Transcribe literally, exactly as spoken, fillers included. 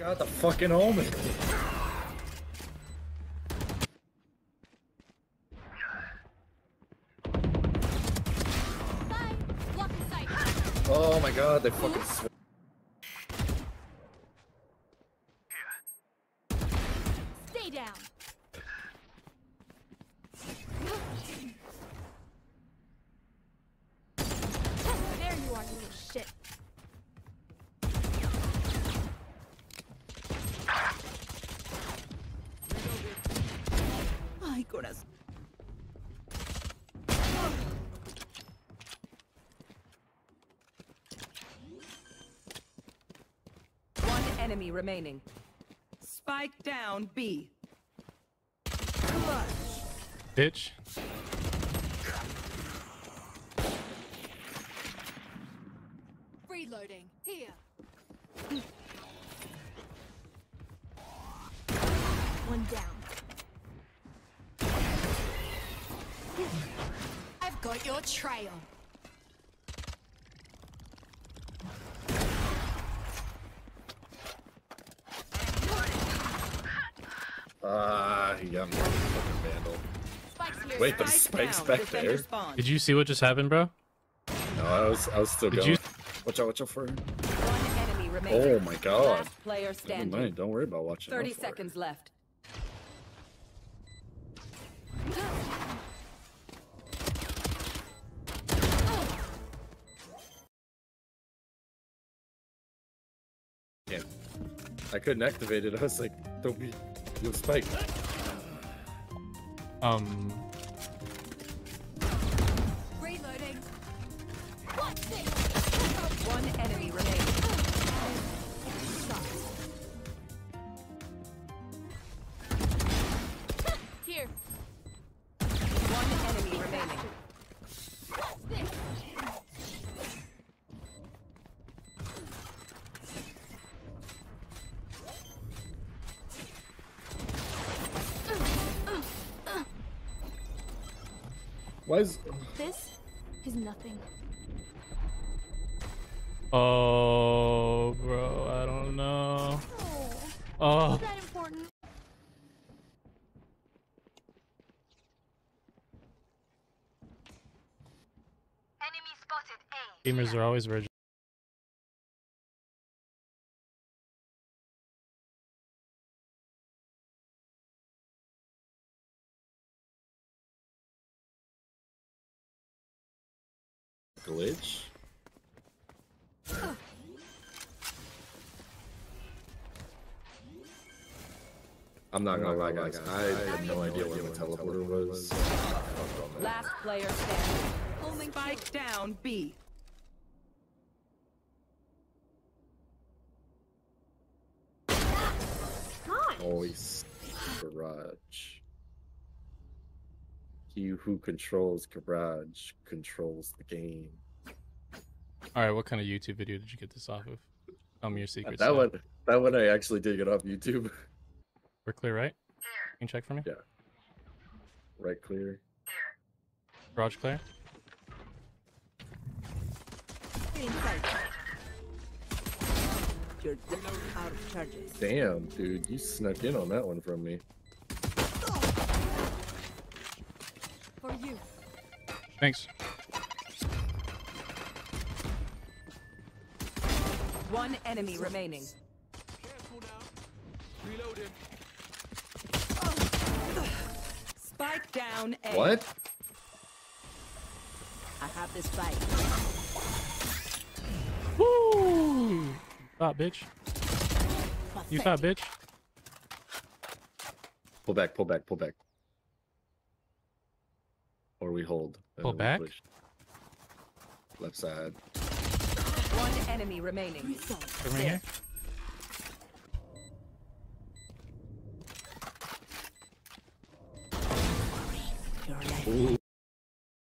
God, the fucking Omen. Oh my God, they fucking sw- Stay down. There you are, you little shit. Ay, corazón. Enemy remaining. Spike down B. Bitch. Reloading here. One down. I've got your trail. Ah, uh, he got me with a fucking vandal. Spikes. Wait, the spike's back there? Did you see what just happened, bro? No, I was, I was still Did going. You... Watch out, watch out for him. One enemy oh my God. Never mind, don't worry about watching Thirty seconds it. left. Damn. I couldn't activate it. I was like, don't be... You'll spike. Um. Reloading. What's this? One enemy remaining. Here. One enemy remaining. What's this? Why is... This is nothing. Oh, bro, I don't know. Oh. Oh. Is that important? Enemy spotted A. Gamers are always virgin. Glitch. Oh. I'm not gonna lie, guys. I had no idea what the teleporter was. Last player standing. Spike down B. Holy garage. He who controls garage controls the game. All right, what kind of YouTube video did you get this off of? Tell me your secret. That one, that one I actually did get off YouTube. We're clear, right? Clear. Can you check for me? Yeah. Right, clear. Clear. Garage clear. You're out of charges. Damn, dude, you snuck in on that one from me. For you. Thanks. One enemy remaining. Careful now. Reloaded. Oh. Spike down A. What? I have this fight. Woo! Thought bitch. Pathetic. You thought bitch. Pull back, pull back, pull back. Or we hold. Pull back. Push. Left side. One enemy remaining. Over here. Ooh.